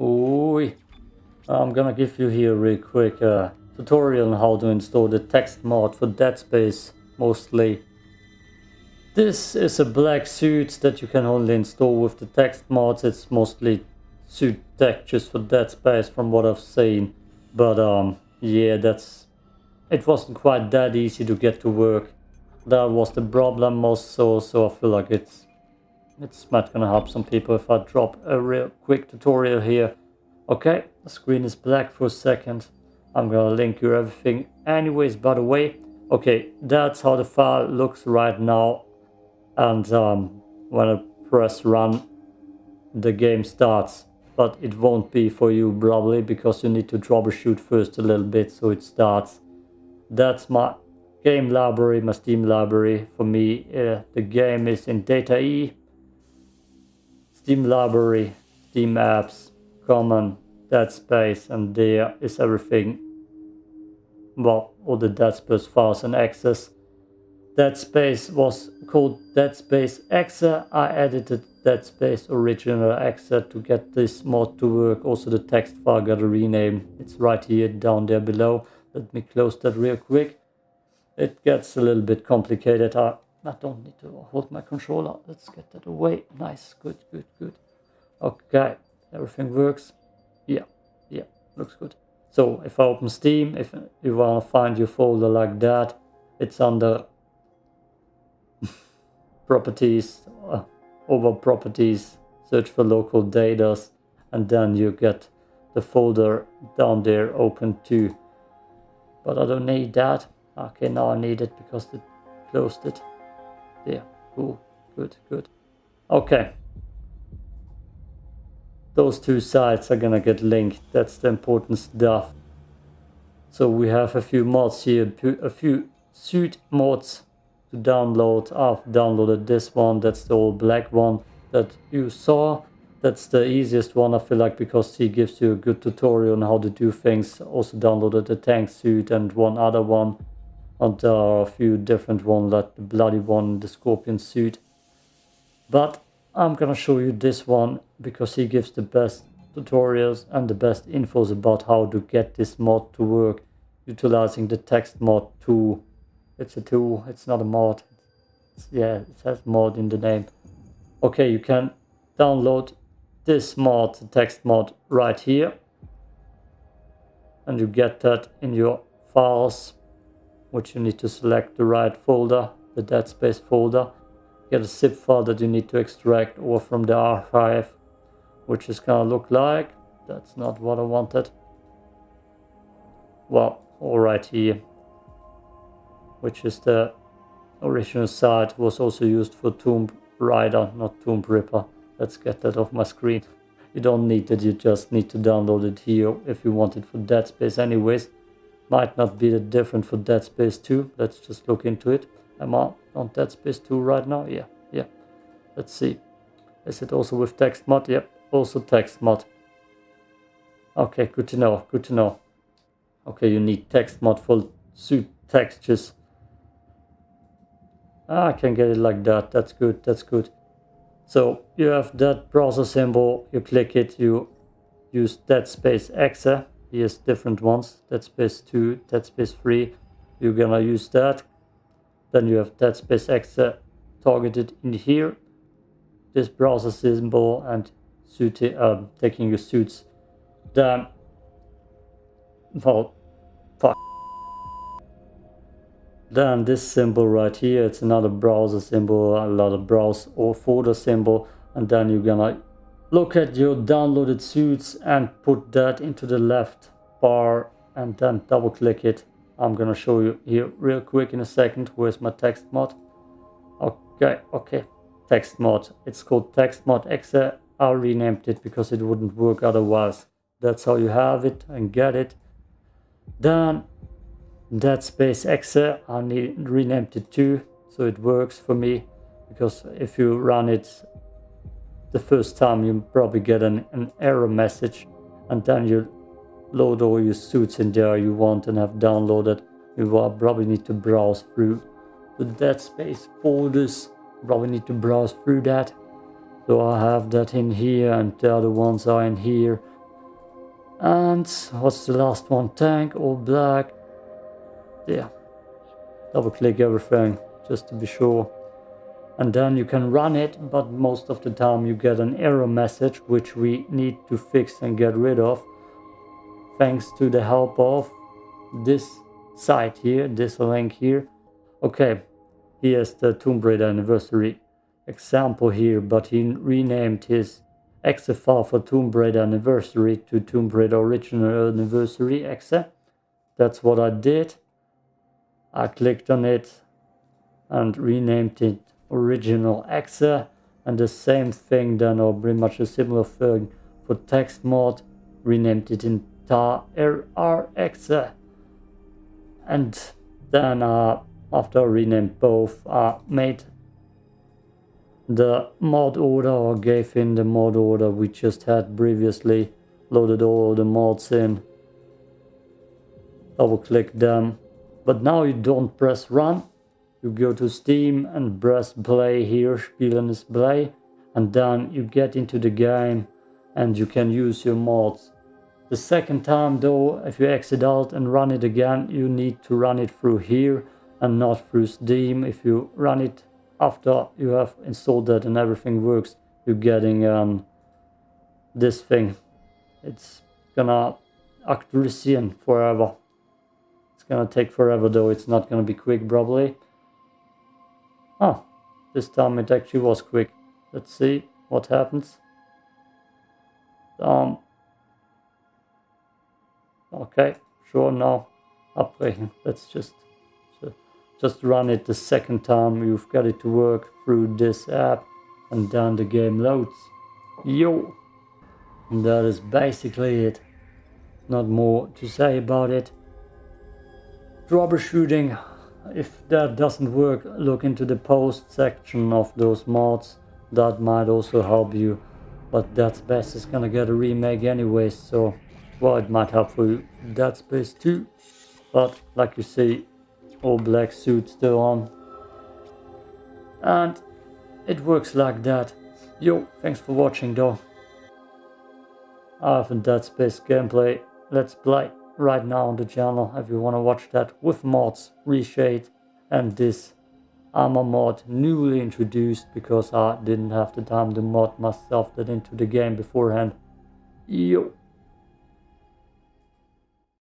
Ooh, I'm gonna give you here real quick a tutorial on how to install the TexMod for Dead Space mostly. This is a black suit that you can only install with the TexMods. It's mostly suit textures for Dead Space from what I've seen, but yeah, it wasn't quite that easy to get to work. That was the problem also, so I feel like it's might gonna help some people if I drop a real quick tutorial here. Okay, the screen is black for a second. I'm gonna link you everything anyways, by the way. Okay, that's how the file looks right now, and when I press run, the game starts, but it won't be for you probably because you need to troubleshoot first a little bit so it starts. That's my game library, my Steam library. For me, the game is in data E, Steam library, Steam apps, common, Dead Space, and there is everything. Well, all the Dead Space files and access. Dead Space was called Dead Space Exe. I edited Dead Space Original Exe to get this mod to work. Also, the text file got a rename. It's right here, down there below. Let me close that real quick. It gets a little bit complicated. I don't need to hold my controller. Let's get that away. Nice, good, good, good. Okay, everything works. Yeah, yeah, looks good. So if I open Steam, if you want to find your folder like that, it's under properties, over properties, search for local data, and then you get the folder down there open too. But I don't need that. Okay, now I need it because it closed it. There, cool, good, good. Okay. Those two sites are gonna get linked. That's the important stuff. So we have a few mods here, a few suit mods to download. I've downloaded this one. That's the old black one that you saw. That's the easiest one, I feel like, because he gives you a good tutorial on how to do things. Also downloaded the tank suit and one other one. And there are a few different ones, like the bloody one, the scorpion suit. But I'm gonna show you this one because he gives the best tutorials and the best infos about how to get this mod to work utilizing the TexMod tool. It's a tool, it's not a mod. Yeah, it has mod in the name. Okay, you can download this mod, the TexMod, right here. And you get that in your files, which you need to select the right folder, the Dead Space folder. Get a zip file that you need to extract or from the archive, which is gonna look like, that's not what I wanted. Well, all right here, which is the original site, was also used for Tomb Raider, not Tomb Ripper. Let's get that off my screen. You don't need it, you just need to download it here if you want it for Dead Space anyways. Might not be that different for Dead Space 2, let's just look into it. Am I on Dead Space 2 right now? Yeah, yeah. Let's see. Is it also with TexMod? Yep, also TexMod. Okay, good to know, good to know. Okay, you need TexMod for suit textures. Ah, I can get it like that, that's good, that's good. So, you have that browser symbol, you click it, you use Dead Space Exe. Here's different ones, Dead Space 2, Dead Space 3. You're gonna use that. Then you have Dead Space Exe targeted in here, this browser symbol, and suit, taking your suits. Then, well, fuck. Then this symbol right here, it's another browser symbol, another browse or folder symbol, and then you're gonna look at your downloaded suits and put that into the left bar and then double click it. I'm gonna show you here real quick in a second. Where's my TexMod? Okay, okay, TexMod. It's called TexMod Exe. I renamed it because it wouldn't work otherwise. That's how you have it and get it. Then Dead Space Exe, I renamed it too, so it works for me, because if you run it the first time, you probably get an error message, and then you load all your suits in there you want and have downloaded. You will probably need to browse through the Dead Space folders, probably need to browse through that. So I have that in here, and the other ones are in here, And what's the last one? Tank, all black. Yeah. Double click everything just to be sure. And then you can run it, but most of the time you get an error message, which we need to fix and get rid of. Thanks to the help of this site here, this link here. Okay, here's the Tomb Raider Anniversary example here, but he renamed his exe file for Tomb Raider Anniversary to Tomb Raider Original Anniversary exe. That's what I did. I clicked on it and renamed it Original exe, and the same thing then, or pretty much a similar thing for TexMod, renamed it in tar rr exe. And then after I renamed both, I made the mod order, or gave him the mod order we just had previously, loaded all the mods in, double click them. But now you don't press run, you go to Steam and press play here, Spielen is play, and then you get into the game and you can use your mods. The second time though, if you exit out and run it again, you need to run it through here and not through Steam. If you run it after you have installed that and everything works, you're getting this thing. It's gonna actualization forever. It's gonna take forever though, it's not gonna be quick probably. Oh, this time it actually was quick. Let's see what happens. Okay, sure, now abbrechen. Let's just run it the second time, you've got it to work through this app, and then the game loads. Yo! And that is basically it. Not more to say about it. Troubleshooting. If that doesn't work, look into the post section of those mods. That might also help you. But Dead Space is gonna get a remake anyways, so... well, it might help for you. Dead Space 2. But, like you see, all black suit still on, and it works like that. Yo, thanks for watching though. I have a Dead Space gameplay let's play right now on the channel if you want to watch that, with mods, reshade, and this armor mod newly introduced, because I didn't have the time to mod myself that into the game beforehand. Yo.